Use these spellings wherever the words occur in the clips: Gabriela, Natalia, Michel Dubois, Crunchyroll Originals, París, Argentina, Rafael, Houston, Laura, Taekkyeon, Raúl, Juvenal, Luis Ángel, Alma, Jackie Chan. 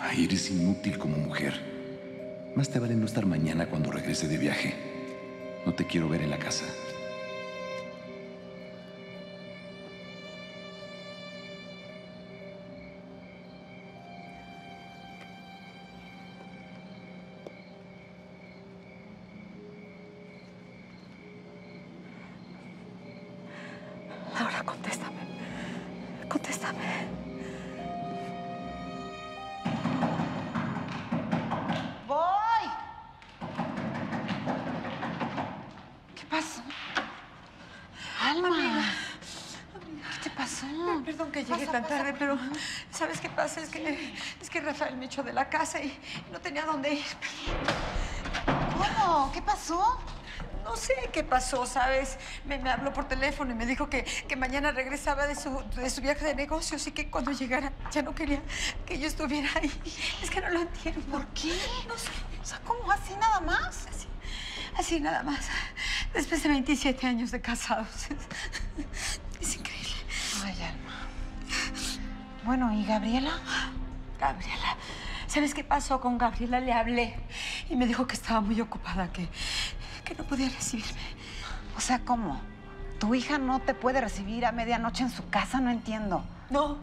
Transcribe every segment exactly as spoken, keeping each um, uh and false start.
Ay, eres inútil como mujer. Más te vale no estar mañana cuando regrese de viaje. No te quiero ver en la casa. ¿Sabes qué pasa? Es que, es que Rafael me echó de la casa y no tenía dónde ir. ¿Cómo? ¿Qué pasó? No sé qué pasó, ¿sabes? Me, me habló por teléfono y me dijo que, que mañana regresaba de su, de su viaje de negocios y que cuando llegara ya no quería que yo estuviera ahí. Es que no lo entiendo. ¿Por qué? No sé. O sea, ¿cómo? ¿Así nada más? Así, así nada más. Después de veintisiete años de casados. Es increíble. Ay, Alma. Bueno, ¿y Gabriela? Gabriela. ¿Sabes qué pasó con Gabriela? Le hablé y me dijo que estaba muy ocupada, que, que no podía recibirme. O sea, ¿cómo? ¿Tu hija no te puede recibir a medianoche en su casa? No entiendo. No,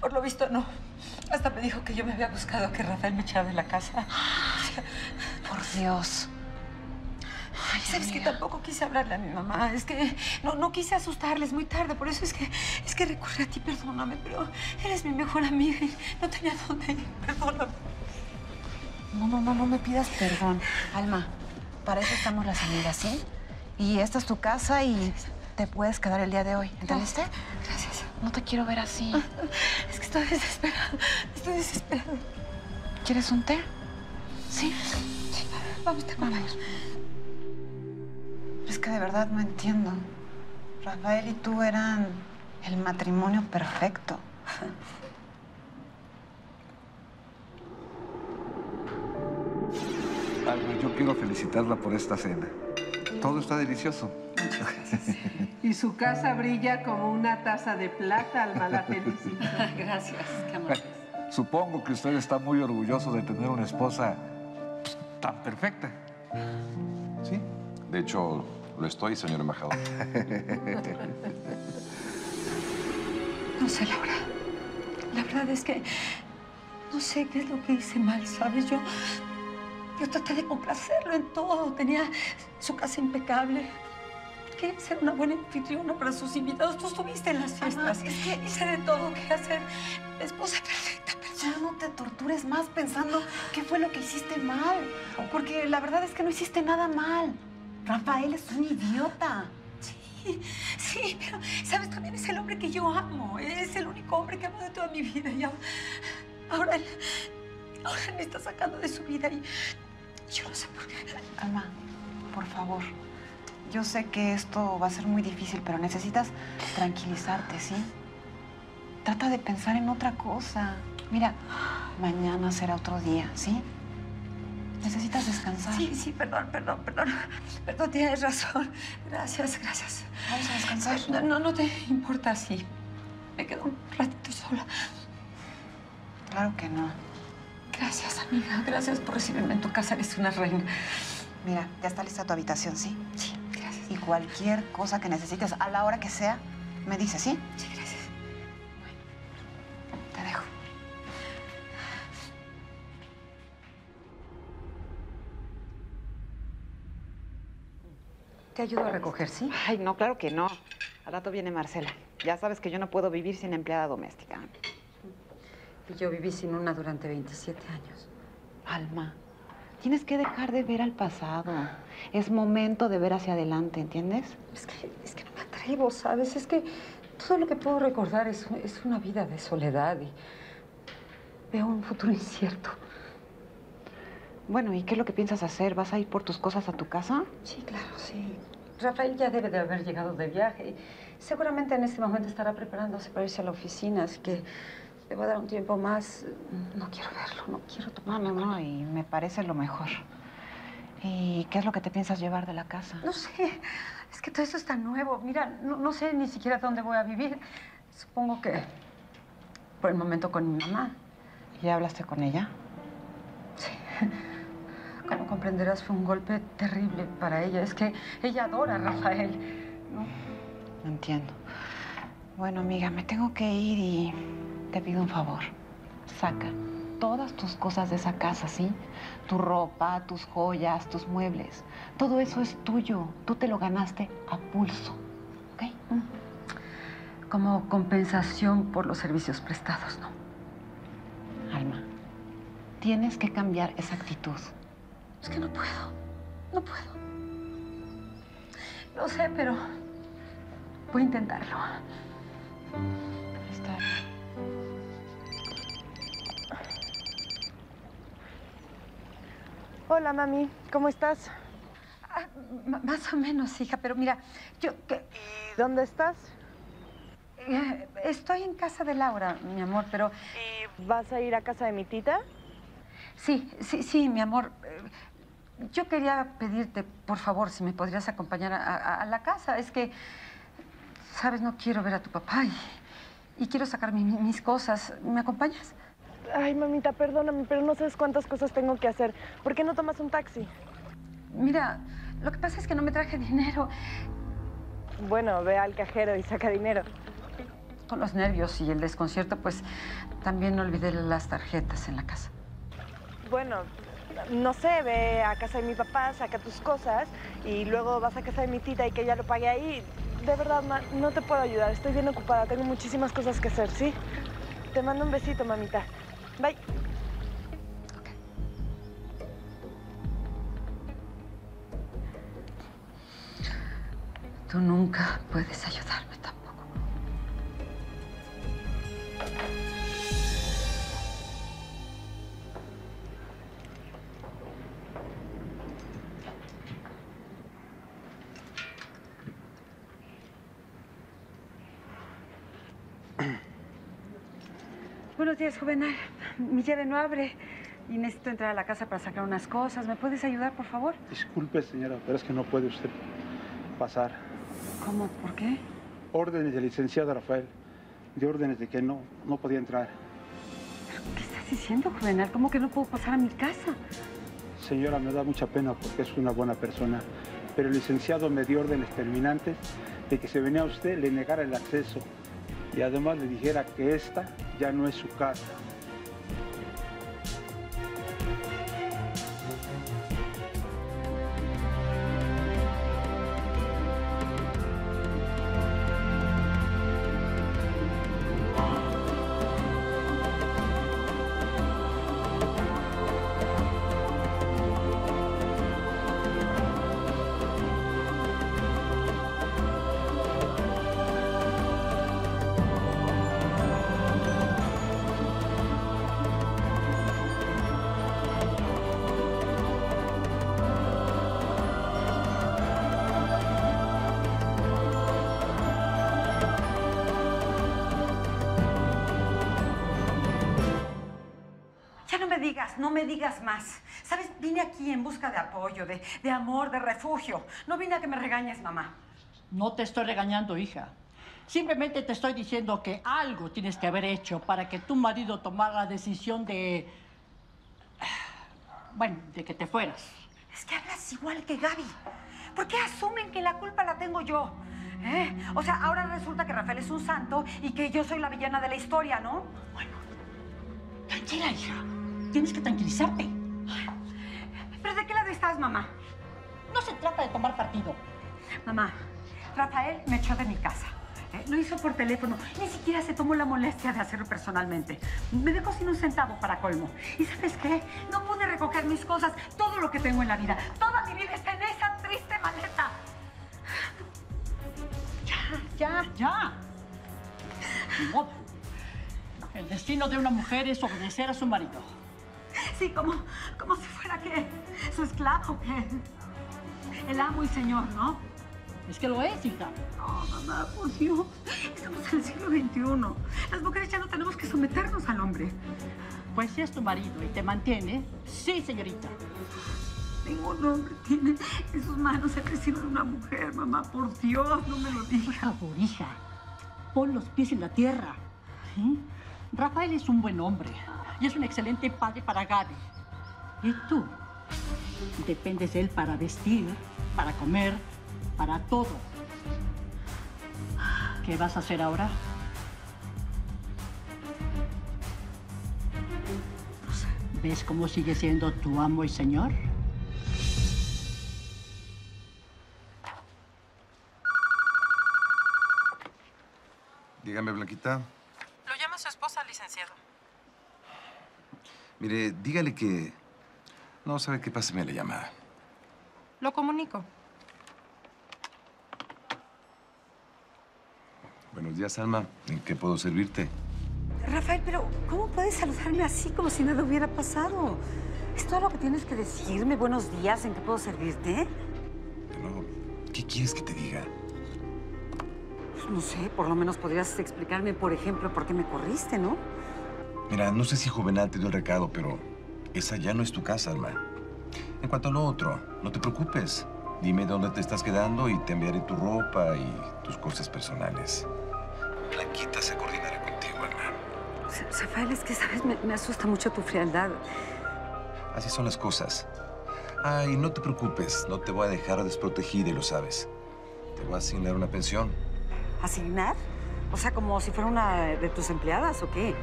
por lo visto no. Hasta me dijo que yo me había buscado, que Rafael me echaba de la casa. Ay, por Dios. Ay, ¿sabes qué? Tampoco quise hablarle a mi mamá. Es que no, no quise asustarles, muy tarde. Por eso es que, es que recurrí a ti, perdóname. Pero eres mi mejor amiga y no tenía dónde ir. Perdóname. No, no, no, no me pidas perdón. Alma, para eso estamos las amigas, ¿sí? Y esta es tu casa y te puedes quedar el día de hoy. ¿Entendiste? Gracias. No te quiero ver así. Es que estoy desesperada. Estoy desesperada. ¿Quieres un té? Sí. Sí. Vamos, te acompaño. Es que de verdad no entiendo. Rafael y tú eran el matrimonio perfecto. Alma, yo quiero felicitarla por esta cena. Todo está delicioso. Muchas gracias. Y su casa brilla como una taza de plata, Alma, la felicito. Gracias, qué amor. Supongo que usted está muy orgulloso de tener una esposa tan perfecta. ¿Sí? De hecho, lo estoy, señor embajador. No sé, Laura. La verdad es que no sé qué es lo que hice mal, ¿sabes? Yo, yo traté de complacerlo en todo. Tenía su casa impecable. Quería ser una buena anfitriona para sus invitados. Tú estuviste en las fiestas. Mamá, es que hice de todo. Quería ser la esposa perfecta. Ya no te tortures más pensando qué fue lo que hiciste mal. Porque la verdad es que no hiciste nada mal. Rafael es un idiota. Sí, sí, pero, ¿sabes? También es el hombre que yo amo. Es el único hombre que amo de toda mi vida. Y ahora, ahora, ahora me está sacando de su vida y yo no sé por qué. Alma, por favor. Yo sé que esto va a ser muy difícil, pero necesitas tranquilizarte, ¿sí? Trata de pensar en otra cosa. Mira, mañana será otro día, ¿sí? Necesitas descansar. Sí, sí, perdón, perdón, perdón. Perdón, tienes razón. Gracias, gracias. Vamos a descansar. No, no, no te importa si me quedo un ratito sola. Claro que no. Gracias, amiga. Gracias por recibirme en tu casa. Eres una reina. Mira, ya está lista tu habitación, ¿sí? Sí, gracias. Y cualquier cosa que necesites, a la hora que sea, me dices, ¿sí? Sí, gracias. Bueno, te dejo. Te ayudo a recoger, ¿sí? Ay, no, claro que no. Al rato viene Marcela. Ya sabes que yo no puedo vivir sin empleada doméstica. Y yo viví sin una durante veintisiete años. Alma, tienes que dejar de ver al pasado. Es momento de ver hacia adelante, ¿entiendes? Es que, es que no me atrevo, ¿sabes? Es que todo lo que puedo recordar es, es una vida de soledad y veo un futuro incierto. Bueno, ¿y qué es lo que piensas hacer? ¿Vas a ir por tus cosas a tu casa? Sí, claro, sí. Rafael ya debe de haber llegado de viaje. Seguramente en este momento estará preparándose para irse a la oficina, así que le va a dar un tiempo más. No quiero verlo, no quiero tomarlo. No, no, no, y me parece lo mejor. ¿Y qué es lo que te piensas llevar de la casa? No sé, es que todo eso está nuevo. Mira, no, no sé ni siquiera dónde voy a vivir. Supongo que por el momento con mi mamá. ¿Y ya hablaste con ella? Sí. Como comprenderás, fue un golpe terrible para ella. Es que ella adora a Rafael, ¿no? No entiendo. Bueno, amiga, me tengo que ir y te pido un favor. Saca todas tus cosas de esa casa, ¿sí? Tu ropa, tus joyas, tus muebles. Todo eso es tuyo. Tú te lo ganaste a pulso, ¿ok? Como compensación por los servicios prestados, ¿no? Alma, tienes que cambiar esa actitud. Es que no puedo, no puedo. Lo sé, pero voy a intentarlo. Está bien. Hola, mami. ¿Cómo estás? Ah, más o menos, hija, pero mira, yo... Que... ¿Dónde estás? Eh, estoy en casa de Laura, mi amor, pero... ¿Y vas a ir a casa de mi tita? Sí, sí, sí, mi amor. Eh, yo quería pedirte, por favor, si me podrías acompañar a, a, a la casa. Es que, sabes, no quiero ver a tu papá y, y quiero sacar mi, mis cosas. ¿Me acompañas? Ay, mamita, perdóname, pero no sabes cuántas cosas tengo que hacer. ¿Por qué no tomas un taxi? Mira, lo que pasa es que no me traje dinero. Bueno, ve al cajero y saca dinero. Con los nervios y el desconcierto, pues, también olvidé las tarjetas en la casa. Bueno, no sé, ve a casa de mi papá, saca tus cosas y luego vas a casa de mi tita y que ella lo pague ahí. De verdad, ma, no te puedo ayudar, estoy bien ocupada, tengo muchísimas cosas que hacer, ¿sí? Te mando un besito, mamita. Bye. Okay. Tú nunca puedes ayudarme tampoco. Buenos días, Juvenal. Mi llave no abre y necesito entrar a la casa para sacar unas cosas. ¿Me puedes ayudar, por favor? Disculpe, señora, pero es que no puede usted pasar. ¿Cómo? ¿Por qué? Órdenes del licenciado Rafael. De órdenes de que no, no podía entrar. ¿Pero qué estás diciendo, Juvenal? ¿Cómo que no puedo pasar a mi casa? Señora, me da mucha pena porque es una buena persona, pero el licenciado me dio órdenes terminantes de que si venía a usted le negara el acceso y además le dijera que esta ya no es su casa. No me digas más. ¿Sabes? Vine aquí en busca de apoyo, de, de amor, de refugio. No vine a que me regañes, mamá. No te estoy regañando, hija. Simplemente te estoy diciendo que algo tienes que haber hecho para que tu marido tomara la decisión de... Bueno, de que te fueras. Es que hablas igual que Gaby. ¿Por qué asumen que la culpa la tengo yo? ¿Eh? O sea, ahora resulta que Rafael es un santo y que yo soy la villana de la historia, ¿no? Bueno, tranquila, hija. Tienes que tranquilizarte. ¿Pero de qué lado estás, mamá? No se trata de tomar partido. Mamá, Rafael me echó de mi casa. ¿Eh? Lo hizo por teléfono. Ni siquiera se tomó la molestia de hacerlo personalmente. Me dejó sin un centavo para colmo. ¿Y sabes qué? No pude recoger mis cosas, todo lo que tengo en la vida. Toda mi vida está en esa triste maleta. Ya, ya, ya. No. El destino de una mujer es obedecer a su marido. Sí, como, como si fuera que su esclavo, que el amo y señor, ¿no? Es que lo es, hija. No, mamá, por Dios. Estamos en el siglo veintiuno. Las mujeres ya no tenemos que someternos al hombre. Pues si es tu marido y te mantiene, sí, señorita. Ningún hombre tiene en sus manos el recibo de una mujer, mamá. Por Dios, no me lo digas. Por favor, hija, pon los pies en la tierra, ¿sí? Rafael es un buen hombre y es un excelente padre para Gaby. ¿Y tú? Dependes de él para vestir, para comer, para todo. ¿Qué vas a hacer ahora? ¿Ves cómo sigue siendo tu amo y señor? Dígame, Blanquita. Lo llama su esposa, licenciado. Mire, dígale que... No, ¿sabe qué? Páseme la llamada. Lo comunico. Buenos días, Alma. ¿En qué puedo servirte? Rafael, pero ¿cómo puedes saludarme así como si nada hubiera pasado? ¿Es todo lo que tienes que decirme? Buenos días, ¿en qué puedo servirte? Pero, ¿qué quieres que te diga? Pues no sé, por lo menos podrías explicarme, por ejemplo, por qué me corriste, ¿no? Mira, no sé si Juvenal te dio el recado, pero esa ya no es tu casa, Alma. En cuanto a lo otro, no te preocupes. Dime dónde te estás quedando y te enviaré tu ropa y tus cosas personales. Blanquita se coordinará contigo, Alma. Rafael, es que, ¿sabes? Me, me asusta mucho tu frialdad. Así son las cosas. Ay, no te preocupes. No te voy a dejar desprotegida y lo sabes. Te voy a asignar una pensión. ¿Asignar? O sea, ¿como si fuera una de tus empleadas o qué?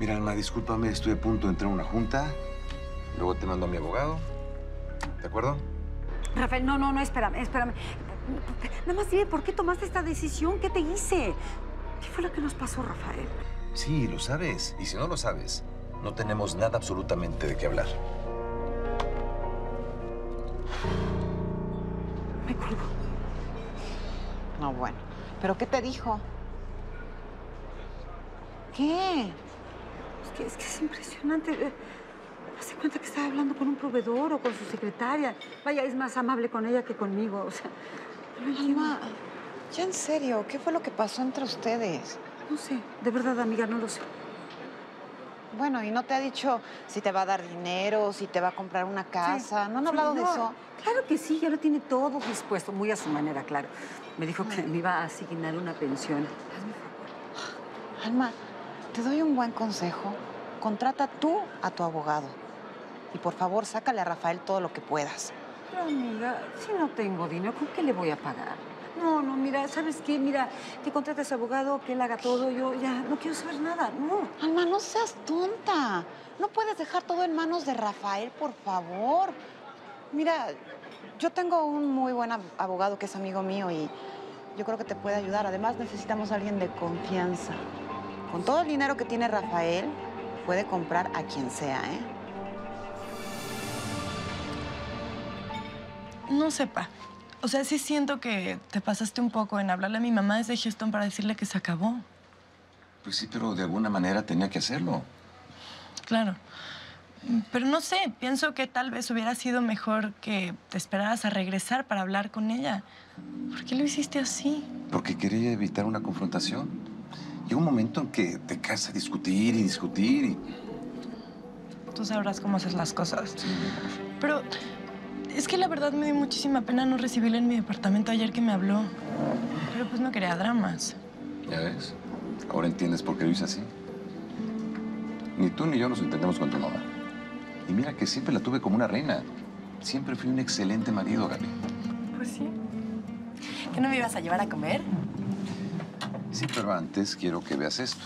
Mira, Alma, discúlpame. Estoy a punto de entrar a una junta. Luego te mando a mi abogado. ¿De acuerdo? Rafael, no, no, no. Espérame, espérame. Nada más dime, ¿por qué tomaste esta decisión? ¿Qué te hice? ¿Qué fue lo que nos pasó, Rafael? Sí, lo sabes. Y si no lo sabes, no tenemos nada absolutamente de qué hablar. Me colgó. No, bueno. ¿Pero qué te dijo? ¿Qué? Es que es, que es impresionante. Hace cuenta que estaba hablando con un proveedor o con su secretaria. Vaya, es más amable con ella que conmigo. O sea, Alma, ya en serio, ¿qué fue lo que pasó entre ustedes? No sé. De verdad, amiga, no lo sé. Bueno, ¿y no te ha dicho si te va a dar dinero, si te va a comprar una casa? Sí. ¿No han hablado sí, no. de eso? Claro que sí, ya lo tiene todo dispuesto, muy a su manera, claro. Me dijo que me iba a asignar una pensión. Hazme favor. Alma, te doy un buen consejo. Contrata tú a tu abogado. Y, por favor, sácale a Rafael todo lo que puedas. Pero, amiga, si no tengo dinero, ¿con qué le voy a pagar? No, no, mira, ¿sabes qué? Mira, que contrate a su abogado, que él haga todo, yo ya no quiero saber nada, no. Alma, no seas tonta. No puedes dejar todo en manos de Rafael, por favor. Mira, yo tengo un muy buen abogado que es amigo mío y yo creo que te puede ayudar. Además, necesitamos a alguien de confianza. Con todo el dinero que tiene Rafael, puede comprar a quien sea, ¿eh? No sepa. O sea, sí siento que te pasaste un poco en hablarle a mi mamá desde Houston para decirle que se acabó. Pues sí, pero de alguna manera tenía que hacerlo. Claro. Pero no sé, pienso que tal vez hubiera sido mejor que te esperaras a regresar para hablar con ella. ¿Por qué lo hiciste así? Porque quería evitar una confrontación. Llegó un momento en que te cansas de discutir y discutir y... Tú sabrás cómo haces las cosas. Sí. Pero... Es que la verdad me dio muchísima pena no recibirla en mi departamento ayer que me habló. Pero pues no quería dramas. Ya ves. Ahora entiendes por qué lo hice así. Ni tú ni yo nos entendemos con tu mamá. Y mira que siempre la tuve como una reina. Siempre fui un excelente marido, Gaby. Pues sí. ¿Qué no me ibas a llevar a comer? Sí, pero antes quiero que veas esto.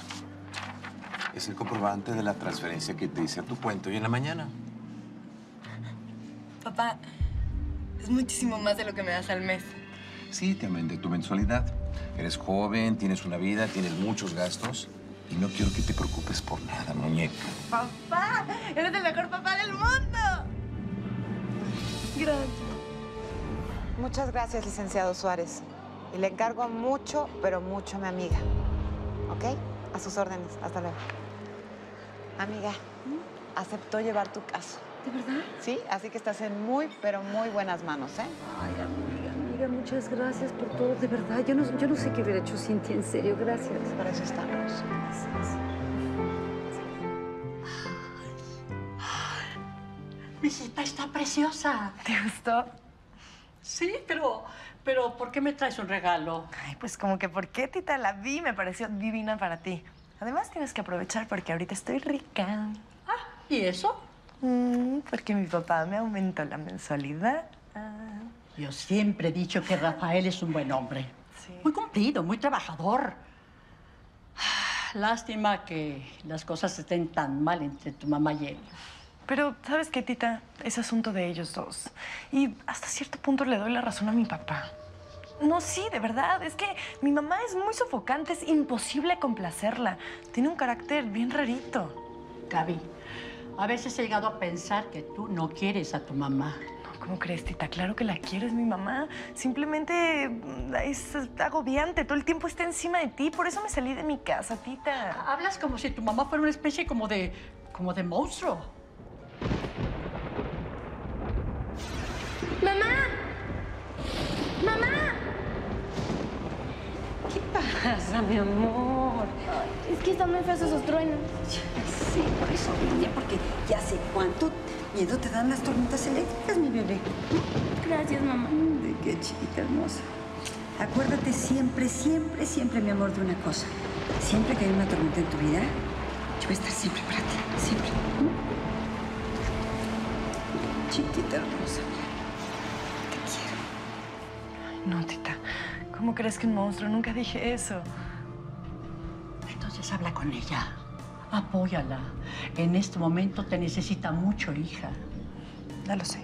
Es el comprobante de la transferencia que te hice a tu cuenta hoy en la mañana. Papá, es muchísimo más de lo que me das al mes. Sí, te aumenté tu mensualidad. Eres joven, tienes una vida, tienes muchos gastos. Y no quiero que te preocupes por nada, muñeca. ¡Papá! ¡Eres el mejor papá del mundo! Gracias. Muchas gracias, licenciado Suárez. Y le encargo mucho, pero mucho a mi amiga. ¿Ok? A sus órdenes. Hasta luego. Amiga, aceptó llevar tu caso. ¿De verdad? Sí, así que estás en muy, pero muy buenas manos, ¿eh? Ay, amiga, amiga, muchas gracias por todo, de verdad. Yo no, yo no sé qué hubiera hecho sin ti, en serio, gracias. Para eso estamos. Gracias. Mi hijita está preciosa. ¿Te gustó? Sí, pero, pero ¿por qué me traes un regalo? Ay, pues como que ¿por qué, tita? La vi, me pareció divina para ti. Además, tienes que aprovechar porque ahorita estoy rica. Ah, ¿y eso? Mm, porque mi papá me aumentó la mensualidad. Ah. Yo siempre he dicho que Rafael es un buen hombre. Sí. Muy cumplido, muy trabajador. Lástima que las cosas estén tan mal entre tu mamá y él. Pero, ¿sabes qué, Tita? Es asunto de ellos dos. Y hasta cierto punto le doy la razón a mi papá. No, sí, de verdad. Es que mi mamá es muy sofocante. Es imposible complacerla. Tiene un carácter bien rarito. Gaby, a veces he llegado a pensar que tú no quieres a tu mamá. No, ¿cómo crees, Tita? Claro que la quiero, es mi mamá. Simplemente es agobiante. Todo el tiempo está encima de ti. Por eso me salí de mi casa, Tita. Hablas como si tu mamá fuera una especie como de... como de monstruo. ¡Mamá! ¡Mamá! ¿Qué pasa, mi amor? Ay, es que están muy feos esos truenos. Sí, por eso vine, porque ya sé cuánto miedo te dan las tormentas eléctricas, mi bebé. Gracias, mamá. De qué, chiquita hermosa. Acuérdate siempre, siempre, siempre, mi amor, de una cosa. Siempre que hay una tormenta en tu vida, yo voy a estar siempre para ti, siempre. Chiquita hermosa. No, Tita. ¿Cómo crees que un monstruo? Nunca dije eso. Entonces habla con ella. Apóyala. En este momento te necesita mucho, hija. Ya lo sé.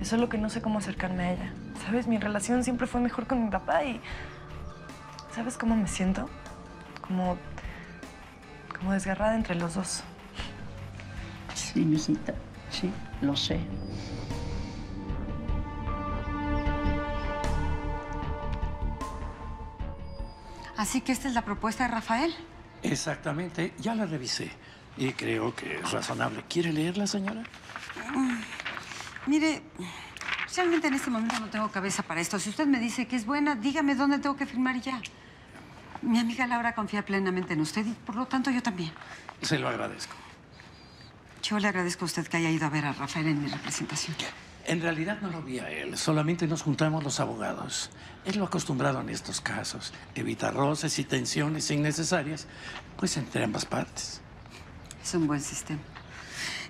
Es solo que no sé cómo acercarme a ella. ¿Sabes? Mi relación siempre fue mejor con mi papá y... ¿Sabes cómo me siento? Como... como desgarrada entre los dos. Sí, mi hijita. Sí, lo sé. Así que esta es la propuesta de Rafael. Exactamente. Ya la revisé. Y creo que es razonable. ¿Quiere leerla, señora? Uh, mire, realmente en este momento no tengo cabeza para esto. Si usted me dice que es buena, dígame dónde tengo que firmar ya. Mi amiga Laura confía plenamente en usted y, por lo tanto, yo también. Se lo agradezco. Yo le agradezco a usted que haya ido a ver a Rafael en mi representación. En realidad no lo vi a él, solamente nos juntamos los abogados. Es lo acostumbrado en estos casos, evitar roces y tensiones innecesarias, pues entre ambas partes. Es un buen sistema.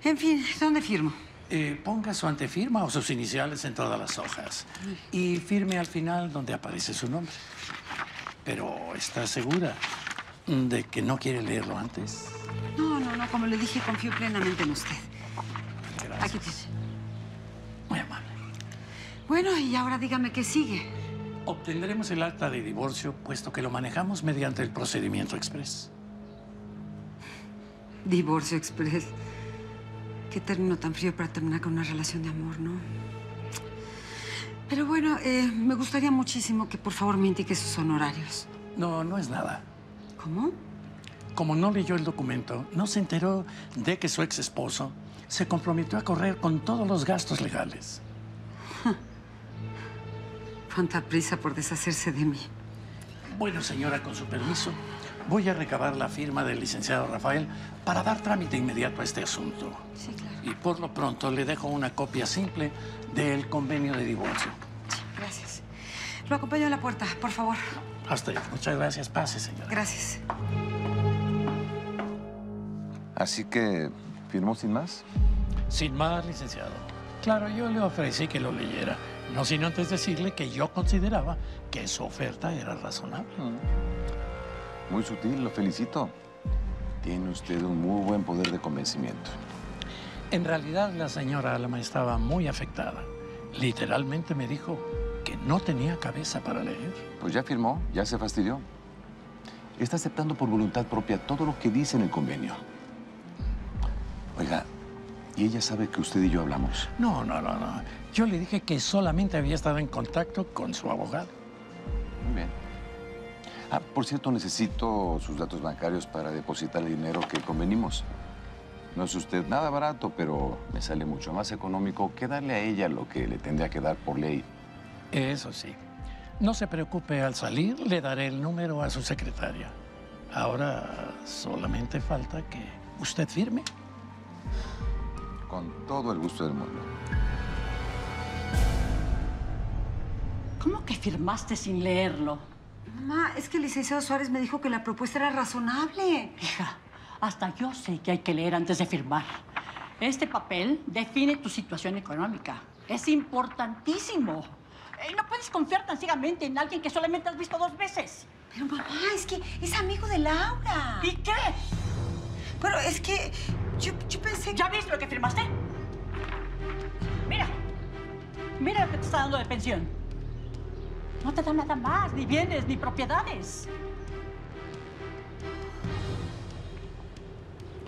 En fin, ¿dónde firmo? Eh, ponga su antefirma o sus iniciales en todas las hojas. Y firme al final donde aparece su nombre. Pero, ¿está segura de que no quiere leerlo antes? No, no, no, como le dije, confío plenamente en usted. Gracias. Aquí tiene. Muy amable. Bueno, y ahora dígame qué sigue. Obtendremos el acta de divorcio, puesto que lo manejamos mediante el procedimiento express. ¿Divorcio express? Qué término tan frío para terminar con una relación de amor, ¿no? Pero bueno, eh, me gustaría muchísimo que por favor me indique sus honorarios. No, no es nada. ¿Cómo? Como no leyó el documento, no se enteró de que su ex esposo se comprometió a correr con todos los gastos legales. Cuánta prisa por deshacerse de mí. Bueno, señora, con su permiso, voy a recabar la firma del licenciado Rafael para dar trámite inmediato a este asunto. Sí, claro. Y por lo pronto le dejo una copia simple del convenio de divorcio. Sí, gracias. Lo acompaño a la puerta, por favor. Hasta ahí. Muchas gracias. Pase, señora. Gracias. Así que... ¿firmó sin más? Sin más, licenciado. Claro, yo le ofrecí que lo leyera. No sin antes decirle que yo consideraba que su oferta era razonable. Mm. Muy sutil, lo felicito. Tiene usted un muy buen poder de convencimiento. En realidad, la señora Alma estaba muy afectada. Literalmente me dijo que no tenía cabeza para leer. Pues ya firmó, ya se fastidió. Está aceptando por voluntad propia todo lo que dice en el convenio. Oiga, ¿y ella sabe que usted y yo hablamos? No, no, no, no. Yo le dije que solamente había estado en contacto con su abogado. Muy bien. Ah, por cierto, necesito sus datos bancarios para depositar el dinero que convenimos. No es usted nada barato, pero me sale mucho más económico que darle a ella lo que le tendría que dar por ley. Eso sí. No se preocupe, al salir le daré el número a su secretaria. Ahora solamente falta que usted firme. Con todo el gusto del mundo. ¿Cómo que firmaste sin leerlo? Mamá, es que el licenciado Suárez me dijo que la propuesta era razonable. Hija, hasta yo sé que hay que leer antes de firmar. Este papel define tu situación económica. Es importantísimo. Eh, no puedes confiar tan ciegamente en alguien que solamente has visto dos veces. Pero, mamá, es que es amigo de Laura. ¿Y qué? Pero es que yo, yo pensé que... ¿Ya viste lo que firmaste? Mira. Mira lo que te está dando de pensión. No te da nada más, ni bienes, ni propiedades.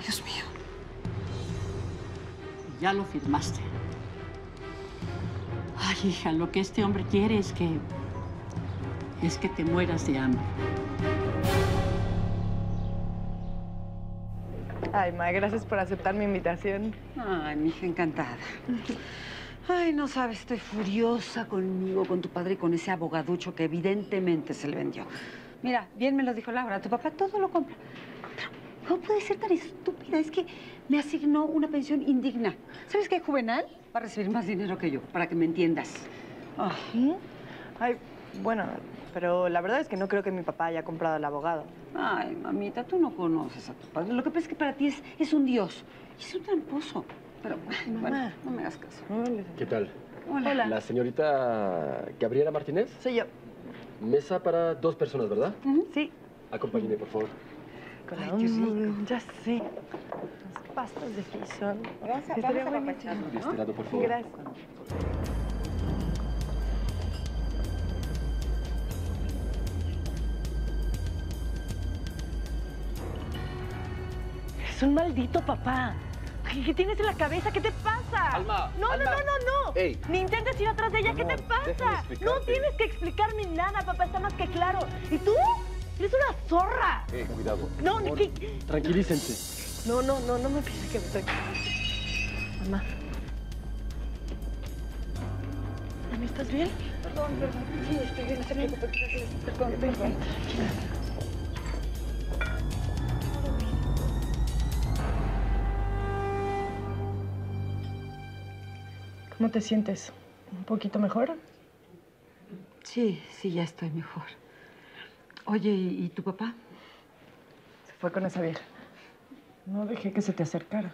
Dios mío. Ya lo firmaste. Ay, hija, lo que este hombre quiere es que... es que te mueras de hambre. Ay, ma, gracias por aceptar mi invitación. Ay, mi hija, encantada. Ay, no sabes, estoy furiosa conmigo, con tu padre y con ese abogaducho que evidentemente se le vendió. Mira, bien me lo dijo Laura, tu papá todo lo compra. Pero, ¿cómo puede ser tan estúpida? Es que me asignó una pensión indigna. ¿Sabes qué? Juvenal va a recibir más dinero que yo, para que me entiendas. Oh. ¿Eh? Ay, bueno, pero la verdad es que no creo que mi papá haya comprado al abogado. Ay, mamita, tú no conoces a tu padre. Lo que pasa es que para ti es, es un dios. Es un tramposo. Pero, bueno, mamá, no me hagas caso. ¿Qué tal? Hola. Hola. La señorita Gabriela Martínez. Soy yo. Mesa para dos personas, ¿verdad? Uh-huh. Sí. Acompáñeme, por favor. Ay, qué rico. Ya sé. Las pastas de frisón. Gracias. Vamos a apapacharnos, ¿no? De este lado, por favor. Gracias. Es un maldito papá. ¿Qué tienes en la cabeza? ¿Qué te pasa? Alma, no, Alma. no, no, no, no. Ey. Ni intentes ir atrás de ella. Amor, ¿qué te pasa? No tienes que explicarme nada, papá. Está más que claro. ¿Y tú? Eres una zorra. Eh, cuidado. No, ni que... Tranquilícense. No, no, no, no me pienses que me tranquilice. Mamá. Mamá, ¿estás bien? Perdón, perdón. Sí, estoy bien. Estoy bien. Perdón, perdón. perdón. ¿Cómo te sientes? ¿Un poquito mejor? Sí, sí, ya estoy mejor. Oye, ¿y, ¿y tu papá? Se fue con esa vieja. No dejé que se te acercara.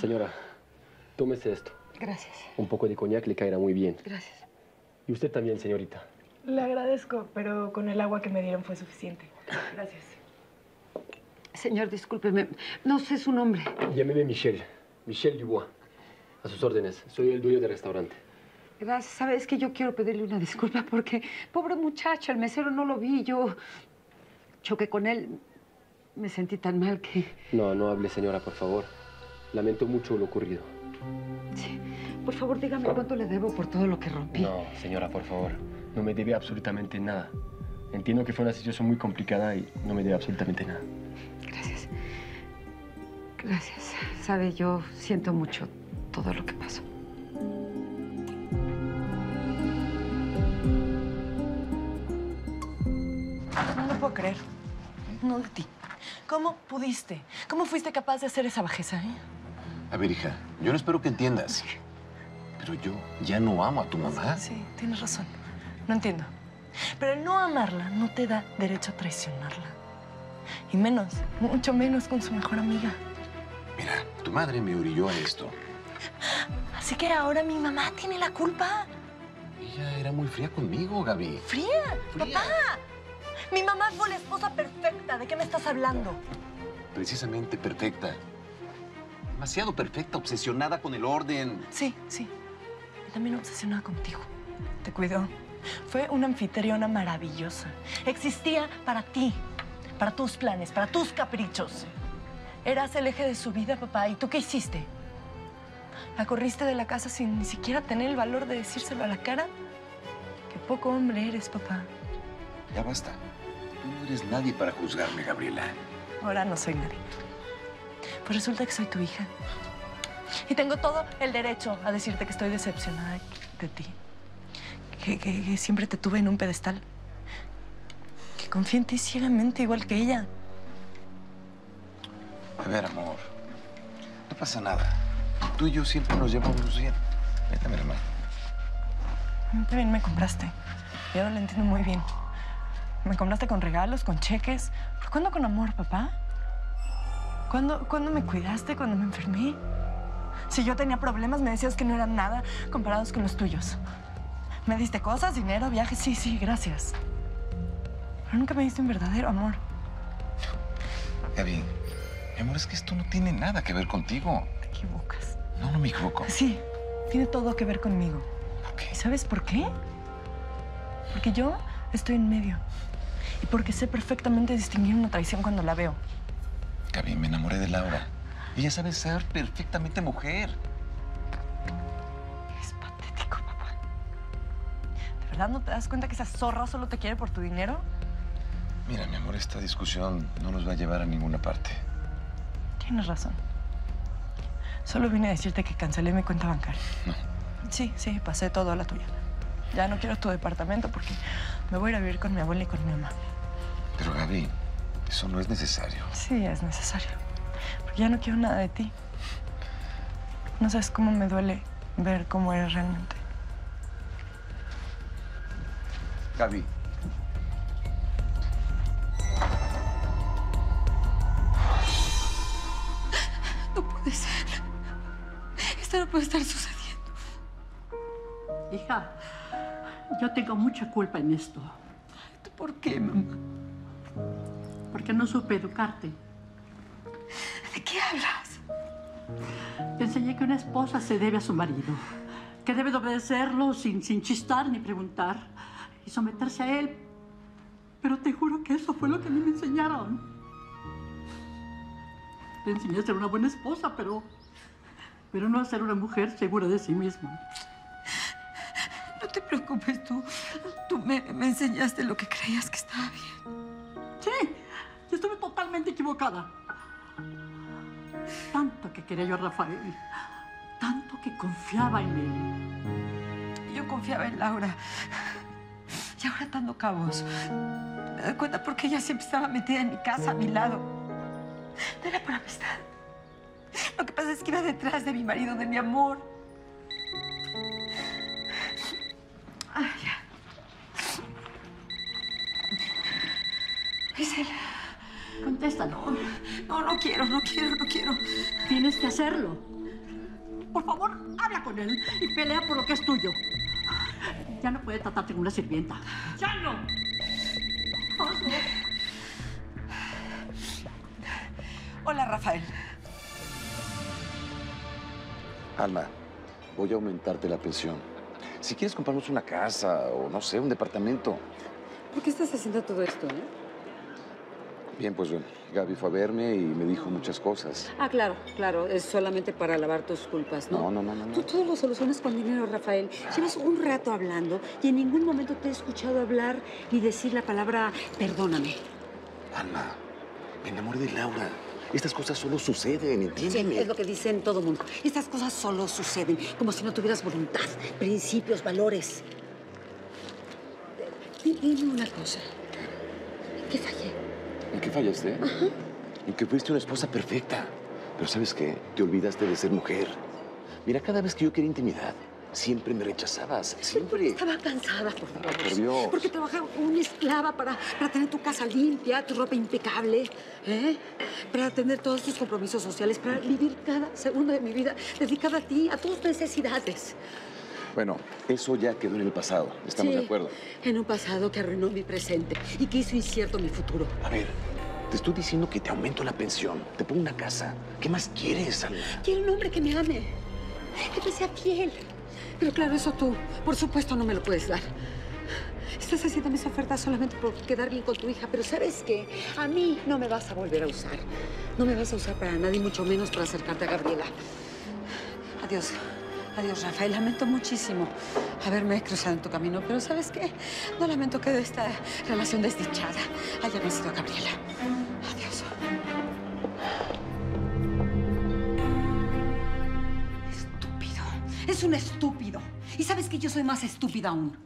Señora, tómese esto. Gracias. Un poco de coñac le caerá muy bien. Gracias. Y usted también, señorita. Le agradezco, pero con el agua que me dieron fue suficiente. Gracias. Señor, discúlpeme, no sé su nombre. Llámeme Michel, Michel Dubois. A sus órdenes, soy el dueño del restaurante. Gracias, ¿sabes? Es que yo quiero pedirle una disculpa porque... Pobre muchacho, el mesero no lo vi, yo... Choqué con él, me sentí tan mal que... No, no hable, señora, por favor. Lamento mucho lo ocurrido. Sí, por favor, dígame cuánto le debo por todo lo que rompí. No, señora, por favor, no me debe absolutamente nada. Entiendo que fue una situación muy complicada y no me debe absolutamente nada. Gracias. Gracias. Sabe, yo siento mucho todo lo que pasó. No lo puedo creer. No de ti. ¿Cómo pudiste? ¿Cómo fuiste capaz de hacer esa bajeza, eh? A ver, hija, yo no espero que entiendas. Pero yo ya no amo a tu mamá. Sí, sí, tienes razón. No entiendo. Pero el no amarla no te da derecho a traicionarla. Y menos, mucho menos con su mejor amiga. Mira, tu madre me orilló a esto. Así que ahora mi mamá tiene la culpa. Ella era muy fría conmigo, Gaby. ¿Fría? ¿Fría? ¡Papá! Mi mamá fue la esposa perfecta. ¿De qué me estás hablando? Precisamente perfecta. Demasiado perfecta, obsesionada con el orden. Sí, sí. Y también obsesionada contigo. Te cuidó. Fue una anfitriona maravillosa. Existía para ti. Para tus planes, para tus caprichos. Eras el eje de su vida, papá. ¿Y tú qué hiciste? ¿La corriste de la casa sin ni siquiera tener el valor de decírselo a la cara? Qué poco hombre eres, papá. Ya basta. Tú no eres nadie para juzgarme, Gabriela. Ahora no soy nadie. Pues resulta que soy tu hija. Y tengo todo el derecho a decirte que estoy decepcionada de ti. Que, que, que siempre te tuve en un pedestal. Confía en ti ciegamente, igual que ella. A ver, amor, no pasa nada. tú y yo siempre nos llevamos bien. Vete, mi hermano. También me compraste. Yo no lo entiendo muy bien. Me compraste con regalos, con cheques. ¿Pero cuándo con amor, papá? ¿Cuándo, ¿Cuándo me cuidaste cuando me enfermé? Si yo tenía problemas, me decías que no eran nada comparados con los tuyos. Me diste cosas, dinero, viajes. Sí, sí, gracias. Pero nunca me diste un verdadero amor. Gaby, mi amor, es que esto no tiene nada que ver contigo. Te equivocas. No, no me equivoco. Sí, tiene todo que ver conmigo. ¿Por qué? ¿Y sabes por qué? Porque yo estoy en medio. Y porque sé perfectamente distinguir una traición cuando la veo. Gaby, me enamoré de Laura. Ella sabe ser perfectamente mujer. Es patético, papá. ¿De verdad no te das cuenta que esa zorra solo te quiere por tu dinero? Mira, mi amor, esta discusión no nos va a llevar a ninguna parte. Tienes razón. Solo vine a decirte que cancelé mi cuenta bancaria. No. Sí, sí, pasé todo a la tuya. Ya no quiero tu departamento porque me voy a ir a vivir con mi abuela y con mi mamá. Pero, Gaby, eso no es necesario. Sí, es necesario. Ya no quiero nada de ti. No sabes cómo me duele ver cómo eres realmente. Gaby. No puede ser. Esto no puede estar sucediendo. Hija, yo tengo mucha culpa en esto. ¿Por qué, mamá? Porque no supe educarte. ¿De qué hablas? Te enseñé que una esposa se debe a su marido, que debe de obedecerlo sin, sin chistar ni preguntar y someterse a él. Pero te juro que eso fue lo que a mí me enseñaron. Te enseñé a ser una buena esposa, pero, pero no a ser una mujer segura de sí misma. No te preocupes tú. Tú me, me enseñaste lo que creías que estaba bien. Sí, yo estuve totalmente equivocada. Tanto que quería yo a Rafael, tanto que confiaba en él. Yo confiaba en Laura. Y ahora atando cabos. Me doy cuenta porque ella siempre estaba metida en mi casa, a mi lado. No era por amistad. Lo que pasa es que iba detrás de mi marido, de mi amor. Ay, ya. Es él. Contéstalo. No, no quiero, no quiero, no quiero. Tienes que hacerlo. Por favor, habla con él y pelea por lo que es tuyo. Ya no puede tratarte como una sirvienta. ¡Ya no! Oso. Hola, Rafael. Alma, voy a aumentarte la pensión. Si quieres comprarnos una casa o, no sé, un departamento. ¿Por qué estás haciendo todo esto, eh? Bien, pues bueno, Gaby fue a verme y me dijo muchas cosas. Ah, claro, claro. Es solamente para lavar tus culpas, ¿no? No, no, no, no. Tú todo lo solucionas con dinero, Rafael. Llevas un rato hablando y en ningún momento te he escuchado hablar ni decir la palabra perdóname. Alma, me enamoré de Laura. Estas cosas solo suceden, ¿entiendes? Sí, es lo que dicen todo mundo. Estas cosas solo suceden, como si no tuvieras voluntad, principios, valores. Dime una cosa. ¿Qué fallé? ¿En qué fallaste? Ajá. En que fuiste una esposa perfecta. Pero ¿sabes qué? Te olvidaste de ser mujer. Mira, cada vez que yo quería intimidad, siempre me rechazabas. Siempre. Estaba cansada, por favor. Ah, por Dios. Porque trabajaba como una esclava para, para tener tu casa limpia, tu ropa impecable, ¿eh? Para tener todos tus compromisos sociales, para vivir cada segundo de mi vida dedicada a ti, a tus necesidades. Bueno, eso ya quedó en el pasado. ¿Estamos sí, de acuerdo? En un pasado que arruinó mi presente y que hizo incierto mi futuro. A ver, te estoy diciendo que te aumento la pensión, te pongo una casa. ¿Qué más quieres, Alma? Quiero un hombre que me ame, que me sea fiel. Pero claro, eso tú, por supuesto, no me lo puedes dar. Estás haciéndome esa oferta solamente por quedar bien con tu hija, pero ¿sabes qué? A mí no me vas a volver a usar. No me vas a usar para nadie, mucho menos para acercarte a Gabriela. Adiós. Adiós, Rafael. Lamento muchísimo haberme cruzado en tu camino, pero ¿sabes qué? No lamento que de esta relación desdichada haya nacido Gabriela. Adiós. Estúpido. Es un estúpido. Y sabes que yo soy más estúpida aún.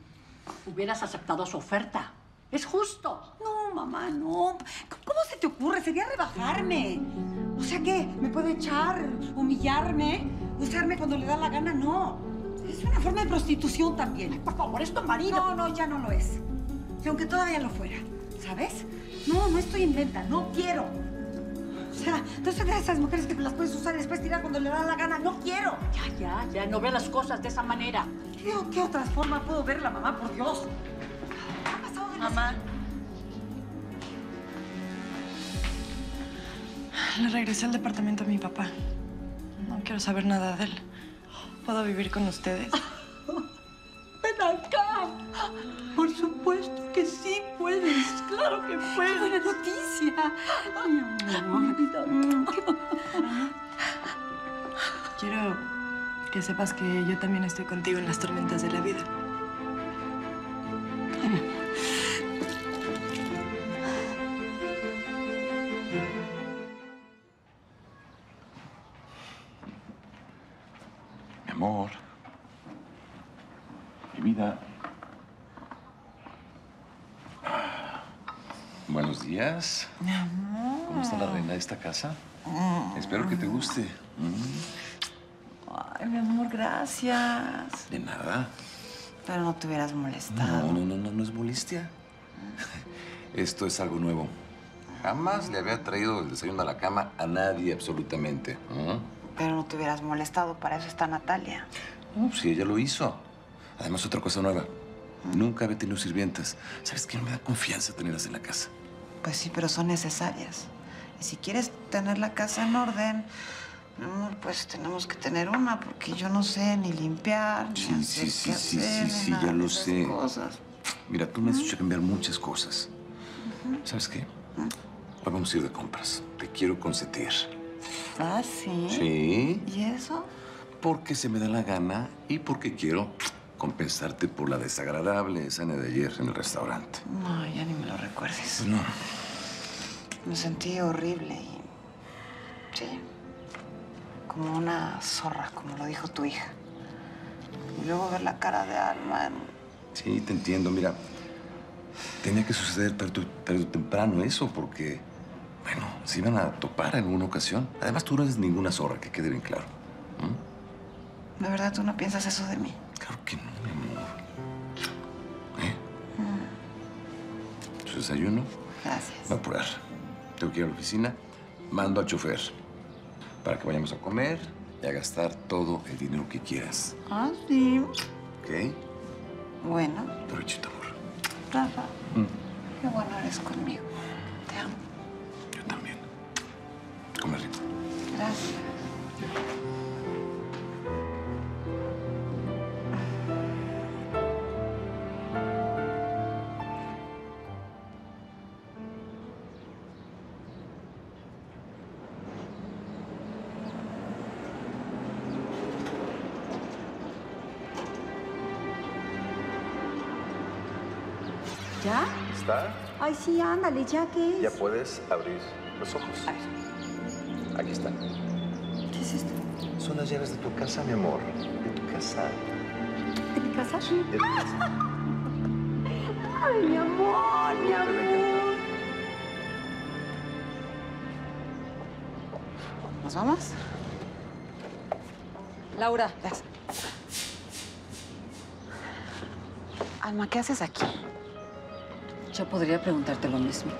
Hubieras aceptado su oferta. Es justo. No, mamá, no. ¿Cómo se te ocurre? Sería rebajarme. O sea, ¿qué? ¿Me puede echar? ¿Humillarme? usarme cuando le da la gana, no. Es una forma de prostitución también. Ay, por favor, es tu marido. No, no, ya no lo es. Y aunque todavía lo fuera, ¿sabes? No, no estoy en venta, no quiero. O sea, no soy de esas mujeres que las puedes usar y después tirar cuando le da la gana. No quiero. Ya, ya, ya. No veas las cosas de esa manera. ¿Qué, qué otra forma puedo verla, mamá? Por Dios. ¿Qué ha pasado de mamá? Le regresé al departamento a mi papá. No quiero saber nada de él. ¿Puedo vivir con ustedes? ¡Ven acá! Por supuesto que sí puedes. ¡Claro que puedes! ¡Qué buena noticia! ¡Ay, amor! Quiero que sepas que yo también estoy contigo en las tormentas de la vida. Amor, mi vida. Buenos días. Mi amor. ¿Cómo está la reina de esta casa? Mm. Espero que te guste. Mm. Ay, mi amor, gracias. De nada. Pero no te hubieras molestado. No, no, no, no, no es molestia. Esto es algo nuevo. Jamás le había traído el desayuno a la cama a nadie, absolutamente. ¿Mm? Pero no te hubieras molestado, para eso está Natalia. No, pues sí, ella lo hizo. Además, otra cosa nueva. ¿Mm? Nunca había tenido sirvientas. ¿Sabes qué? No me da confianza tenerlas en la casa. Pues sí, pero son necesarias. Y si quieres tener la casa en orden, pues tenemos que tener una, porque yo no sé ni limpiar, sí, ni sí, hacer sí, qué sí, hacer, sí, sí, sí, ya lo sé. Cosas. Mira, tú me has hecho cambiar muchas cosas. Uh-huh. ¿Sabes qué? Uh-huh. Ahora vamos a ir de compras. Te quiero consentir. ¿Ah, sí? Sí. ¿Y eso? Porque se me da la gana y porque quiero compensarte por la desagradable escena de ayer en el restaurante. No, ya ni me lo recuerdes. No. Me sentí horrible y... sí. Como una zorra, como lo dijo tu hija. Y luego ver la cara de Alma... sí, te entiendo. Mira, tenía que suceder tarde o temprano eso porque... bueno, se iban a topar en alguna ocasión. Además, tú no eres ninguna zorra, que quede bien claro. ¿Mm? ¿De verdad tú no piensas eso de mí? Claro que no, mi amor. ¿Eh? Mm. ¿Su desayuno? Gracias. Voy a apurar. Tengo que ir a la oficina. Mando al chofer para que vayamos a comer y a gastar todo el dinero que quieras. Ah, sí. ¿Ok? Bueno. Provechito, amor. Rafa, mm. qué bueno eres conmigo. Te amo. También. Come rico. Gracias. ¿Ya? ¿Está? Ay, sí, ándale, ¿ya qué es? Ya puedes abrir los ojos. A ver. Aquí están. ¿Qué es esto? Son las llaves de tu casa, mi amor. De tu casa. ¿De mi casa? Sí, de mi casa. Ay, mi amor, mi amor. ¿Nos vamos? Laura. Gracias. Alma, ¿qué haces aquí? Yo podría preguntarte lo mismo.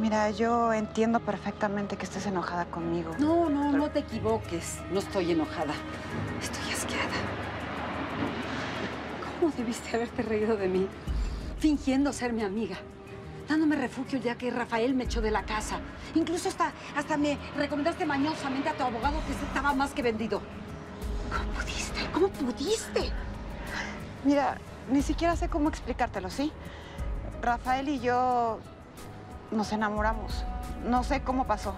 Mira, yo entiendo perfectamente que estés enojada conmigo. No, no, pero... no te equivoques. No estoy enojada. Estoy asqueada. ¿Cómo debiste haberte reído de mí? Fingiendo ser mi amiga. Dándome refugio ya que Rafael me echó de la casa. Incluso hasta, hasta me recomendaste mañosamente a tu abogado que estaba más que vendido. ¿Cómo pudiste? ¿Cómo pudiste? Mira... ni siquiera sé cómo explicártelo, ¿sí? Rafael y yo nos enamoramos. No sé cómo pasó.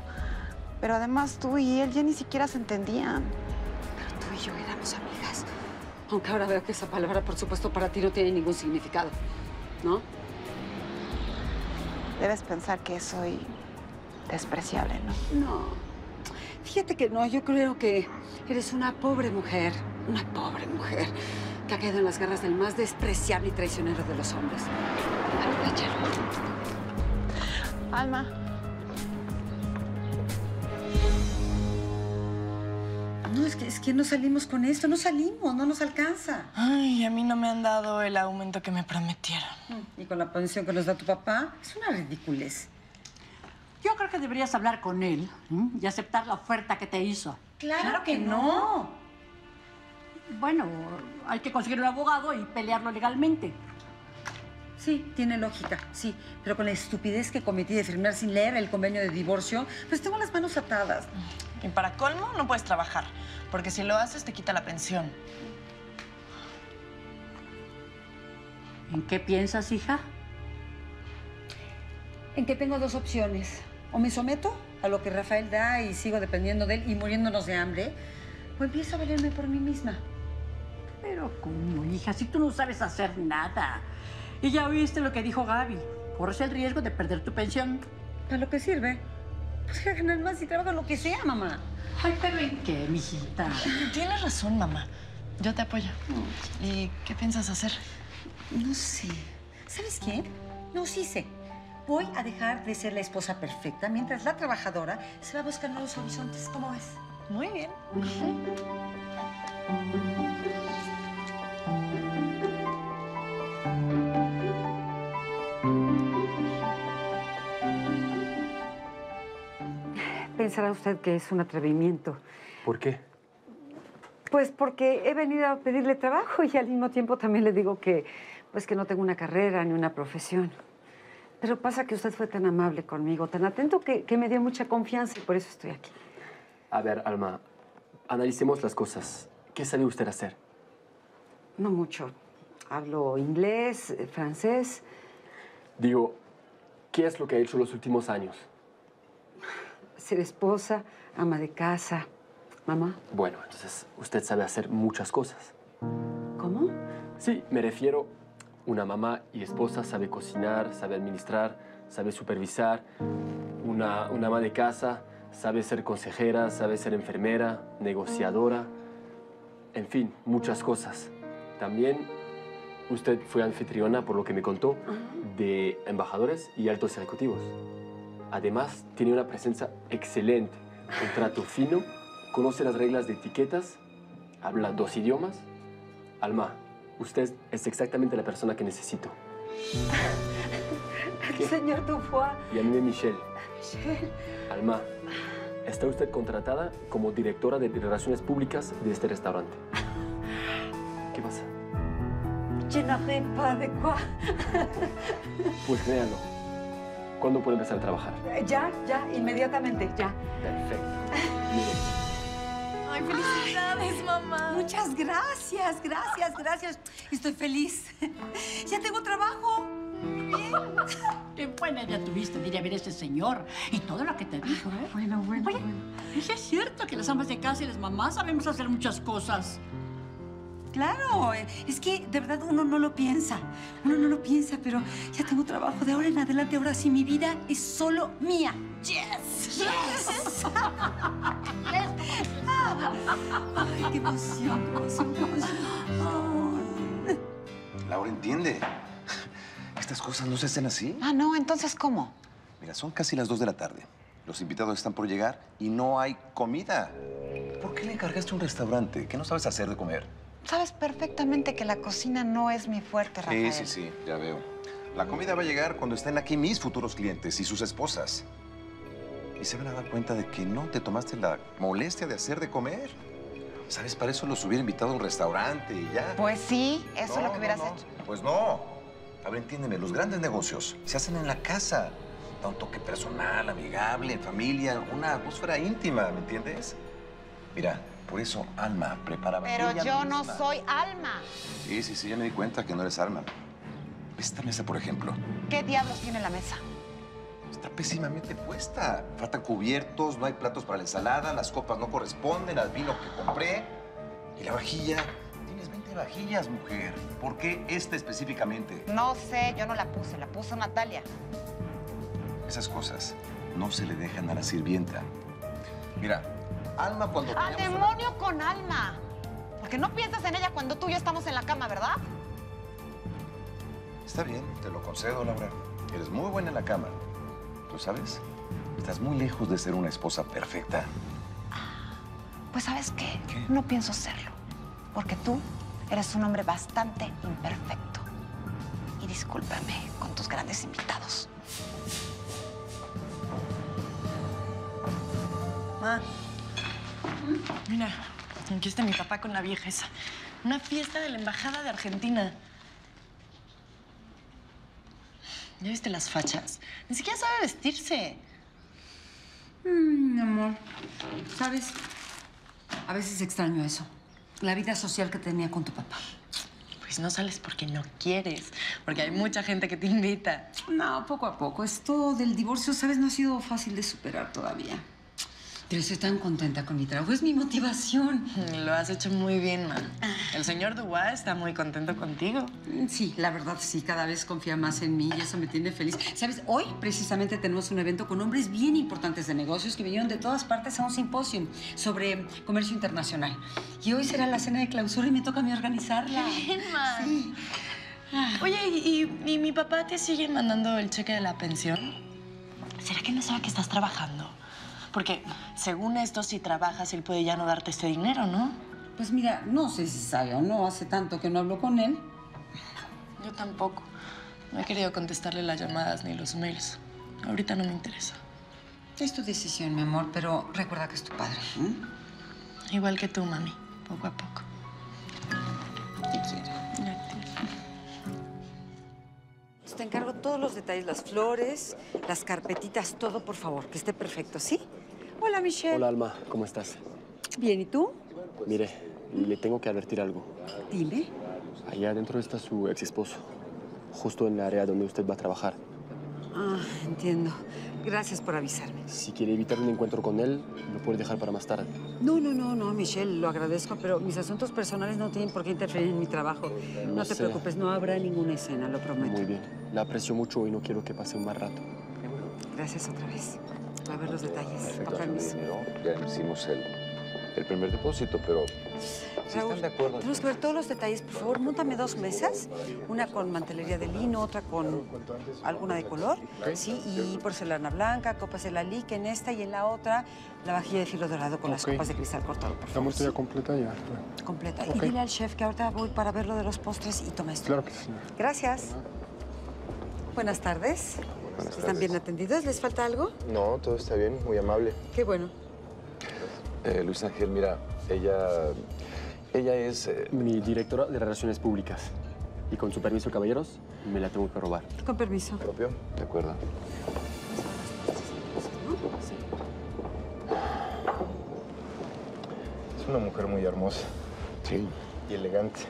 Pero además tú y él ya ni siquiera se entendían. Pero tú y yo éramos amigas. Aunque ahora veo que esa palabra, por supuesto, para ti no tiene ningún significado, ¿no? Debes pensar que soy despreciable, ¿no? No. Fíjate que no. Yo creo que eres una pobre mujer. Una pobre mujer. Que ha caído en las garras del más despreciable y traicionero de los hombres. Alma. es que, es que no salimos con esto, no salimos, no nos alcanza. Ay, a mí no me han dado el aumento que me prometieron. Y con la pensión que nos da tu papá, es una ridiculez. Yo creo que deberías hablar con él, ¿eh? Y aceptar la oferta que te hizo. Claro, claro que, que no. no. Bueno, hay que conseguir un abogado y pelearlo legalmente. Sí, tiene lógica, sí. Pero con la estupidez que cometí de firmar sin leer el convenio de divorcio, pues tengo las manos atadas. Y para colmo, no puedes trabajar, porque si lo haces te quita la pensión. ¿En qué piensas, hija? En que tengo dos opciones. O me someto a lo que Rafael da y sigo dependiendo de él y muriéndonos de hambre, o empiezo a valerme por mí misma. Pero ¿cómo, hija? Si tú no sabes hacer nada. Y ya oíste lo que dijo Gaby. Corres el riesgo de perder tu pensión. ¿Para lo que sirve? Pues que ganar más y trabaja lo que sea, mamá. Ay, pero ¿en qué, mijita? Tienes razón, mamá. Yo te apoyo. No. ¿Y qué piensas hacer? No sé. ¿Sabes qué? No, sí sé. Voy a dejar de ser la esposa perfecta mientras la trabajadora se va a buscar nuevos horizontes. ¿Cómo ves? Muy bien. Uh-huh. Pensará usted que es un atrevimiento. ¿Por qué? Pues porque he venido a pedirle trabajo y al mismo tiempo también le digo que, pues que no tengo una carrera ni una profesión. Pero pasa que usted fue tan amable conmigo, tan atento, que, que me dio mucha confianza y por eso estoy aquí. A ver, Alma, analicemos las cosas. ¿Qué sabe usted hacer? No mucho. Hablo inglés, francés. Digo, ¿qué es lo que ha hecho los últimos años? Ser esposa, ama de casa, mamá. Bueno, entonces usted sabe hacer muchas cosas. ¿Cómo? Sí, me refiero, una mamá y esposa sabe cocinar, sabe administrar, sabe supervisar. Una, una ama de casa sabe ser consejera, sabe ser enfermera, negociadora. En fin, muchas cosas. También usted fue anfitriona, por lo que me contó, de embajadores y altos ejecutivos. Además, tiene una presencia excelente, un trato fino, conoce las reglas de etiquetas, habla dos idiomas. Alma, usted es exactamente la persona que necesito. El señor Dubois. Y a mí, Michel. Michel. Alma, está usted contratada como directora de Relaciones Públicas de este restaurante. ¿Qué pasa? Je n'aurais pas de quoi. Pues créanlo. ¿Cuándo puede empezar a trabajar? Ya, ya, inmediatamente, ya. Perfecto. Bien. Ay, felicidades, Ay, mamá. Muchas gracias, gracias, gracias. Estoy feliz. Ya tengo trabajo. Bien. Qué buena idea tuviste de ir a ver a ese señor y todo lo que te dijo, ¿eh? Bueno, bueno. Oye, ¿sí es cierto que las amas de casa y las mamás sabemos hacer muchas cosas? Claro, es que de verdad uno no lo piensa, uno no lo piensa, pero ya tengo trabajo de ahora en adelante, ahora sí mi vida es solo mía. ¡Yes! ¡Yes! ¡Ay, qué emoción, qué emoción, qué emoción! Laura entiende. Estas cosas no se hacen así. Ah, no, entonces, ¿cómo? Mira, son casi las dos de la tarde. Los invitados están por llegar y no hay comida. ¿Por qué le encargaste un restaurante? ¿Qué no sabes hacer de comer? Sabes perfectamente que la cocina no es mi fuerte, Rafael. Sí, sí, sí, ya veo. La comida va a llegar cuando estén aquí mis futuros clientes y sus esposas. Y se van a dar cuenta de que no te tomaste la molestia de hacer de comer. ¿Sabes? Para eso los hubiera invitado a un restaurante y ya. Pues sí, eso no, es lo que hubieras no, no. hecho. Pues no. A ver, entiéndeme, los grandes negocios se hacen en la casa. Da un toque personal, amigable, en familia, una atmósfera íntima, ¿me entiendes? Mira... Por eso, Alma, prepárame. Pero yo no soy Alma. Sí, sí, sí, ya me di cuenta que no eres Alma. Esta mesa, por ejemplo. ¿Qué diablos tiene la mesa? Está pésimamente puesta. Faltan cubiertos, no hay platos para la ensalada, las copas no corresponden al vino que compré. Y la vajilla. Tienes veinte vajillas, mujer. ¿Por qué esta específicamente? No sé, yo no la puse, la puso Natalia. Esas cosas no se le dejan a la sirvienta. Mira... Alma cuando... ¡Al demonio a... con Alma! Porque no piensas en ella cuando tú y yo estamos en la cama, ¿verdad? Está bien, te lo concedo, Laura. Eres muy buena en la cama. ¿Tú sabes? Estás muy lejos de ser una esposa perfecta. Pues, ¿sabes qué? ¿Qué? No pienso serlo, porque tú eres un hombre bastante imperfecto. Y discúlpame con tus grandes invitados. Ma, mira, aquí está mi papá con la vieja esa. Una fiesta de la Embajada de Argentina. ¿Ya viste las fachas? Ni siquiera sabe vestirse. Mm, mi amor, ¿sabes? A veces extraño eso. La vida social que tenía con tu papá. Pues no sales porque no quieres, porque hay mucha gente que te invita. No, poco a poco. Esto del divorcio, ¿sabes? No ha sido fácil de superar todavía. Pero estoy tan contenta con mi trabajo. Es mi motivación. Lo has hecho muy bien, man. El señor Dubois está muy contento contigo. Sí, la verdad, sí. Cada vez confía más en mí y eso me tiene feliz. ¿Sabes? Hoy, precisamente, tenemos un evento con hombres bien importantes de negocios que vinieron de todas partes a un simposio sobre comercio internacional. Y hoy será la cena de clausura y me toca a mí organizarla. Bien, man. Sí. Oye, ¿y, y, ¿y mi papá te sigue mandando el cheque de la pensión? ¿Será que no sabe que estás trabajando? Porque, según esto, si trabajas, él puede ya no darte este dinero, ¿no? Pues mira, no sé si sabe o no. Hace tanto que no hablo con él. Yo tampoco. No he querido contestarle las llamadas ni los mails. Ahorita no me interesa. Es tu decisión, mi amor, pero recuerda que es tu padre. ¿Eh? Igual que tú, mami. Poco a poco. Te quiero. Te encargo todos los detalles, las flores, las carpetitas, todo, por favor, que esté perfecto, ¿sí? Hola, Michel. Hola, Alma, ¿cómo estás? Bien, ¿y tú? Mire, le tengo que advertir algo. Dime. Allá adentro está su ex esposo, justo en la área donde usted va a trabajar. Ah, entiendo. Gracias por avisarme. Si quiere evitar un encuentro con él, lo puede dejar para más tarde. No, no, no, no, Michel, lo agradezco, pero mis asuntos personales no tienen por qué interferir en mi trabajo. No, no te sé. preocupes, no habrá ninguna escena, lo prometo. Muy bien. La aprecio mucho y no quiero que pase un mal rato. Gracias otra vez. A ver los detalles. Perfecto, con permiso. Ya hicimos el, el primer depósito, pero... Si Raúl, están de acuerdo, tenemos que ver todos los detalles. Por favor, móntame dos mesas. Una con mantelería de lino, otra con alguna de color. Sí, y porcelana blanca, copas de la lique en esta y en la otra. La vajilla de filo dorado con okay. las copas de cristal cortado, por favor. Estamos ya completa ya. Completa. Okay. Y dile al chef que ahorita voy para ver lo de los postres y toma esto. Claro que sí. Gracias. Buenas tardes. Buenas tardes. ¿Están bien atendidos? ¿Les falta algo? No, todo está bien. Muy amable. Qué bueno. Eh, Luis Ángel, mira, ella... Ella es eh, mi directora de Relaciones Públicas. Y con su permiso, caballeros, me la tengo que robar. Con permiso. ¿Propio? De acuerdo. Es una mujer muy hermosa. Sí. Y elegante.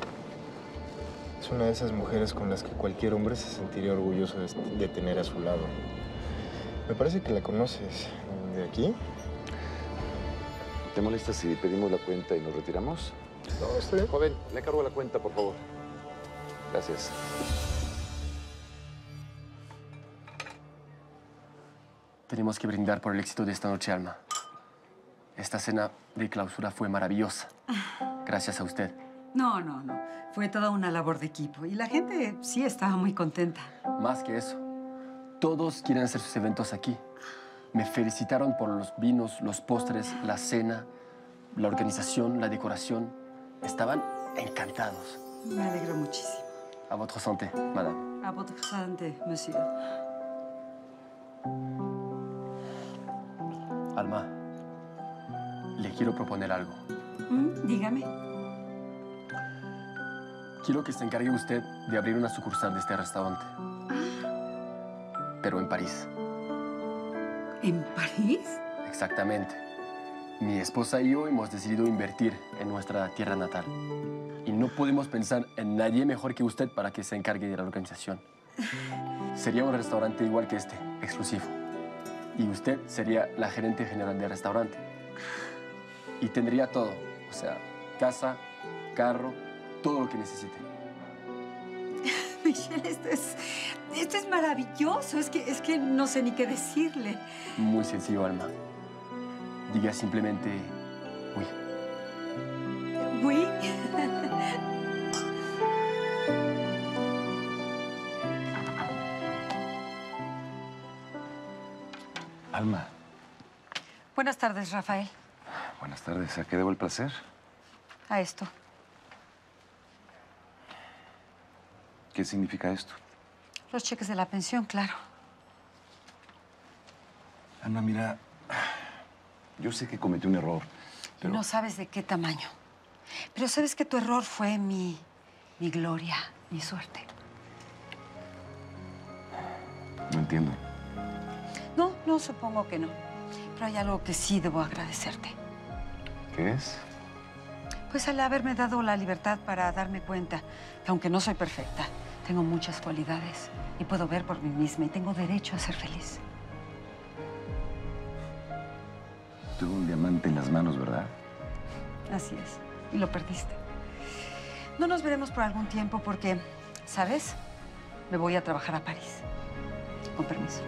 Es una de esas mujeres con las que cualquier hombre se sentiría orgulloso de tener a su lado. Me parece que la conoces. ¿De aquí? ¿Te molesta si pedimos la cuenta y nos retiramos? No, estoy bien. Joven, le encargo la cuenta, por favor. Gracias. Tenemos que brindar por el éxito de esta noche, Alma. Esta cena de clausura fue maravillosa. Gracias a usted. No, no, no. Fue toda una labor de equipo. Y la gente sí estaba muy contenta. Más que eso. Todos quieren hacer sus eventos aquí. Me felicitaron por los vinos, los postres, la cena... La organización, la decoración, estaban encantados. Me alegro muchísimo. A votre santé, madame. A votre santé, monsieur. Alma, le quiero proponer algo. Mm, dígame. Quiero que se encargue usted de abrir una sucursal de este restaurante. Ah. Pero en París. ¿En París? Exactamente. Mi esposa y yo hemos decidido invertir en nuestra tierra natal. Y no podemos pensar en nadie mejor que usted para que se encargue de la organización. Sería un restaurante igual que este, exclusivo. Y usted sería la gerente general del restaurante. Y tendría todo, o sea, casa, carro, todo lo que necesite. Michel, esto es, esto es maravilloso. Es que, es que no sé ni qué decirle. Muy sencillo, Alma. Diga simplemente, oui. Oui. Alma. Buenas tardes, Rafael. Buenas tardes. ¿A qué debo el placer? A esto. ¿Qué significa esto? Los cheques de la pensión, claro. Alma, mira, yo sé que cometí un error, pero... No sabes de qué tamaño. Pero sabes que tu error fue mi, mi gloria, mi suerte. No entiendo. No, no, supongo que no. Pero hay algo que sí debo agradecerte. ¿Qué es? Pues al haberme dado la libertad para darme cuenta que aunque no soy perfecta, tengo muchas cualidades y puedo ver por mí misma y tengo derecho a ser feliz. Tuve un diamante en las manos, ¿verdad? Así es. Y lo perdiste. No nos veremos por algún tiempo porque, ¿sabes? Me voy a trabajar a París. Con permiso.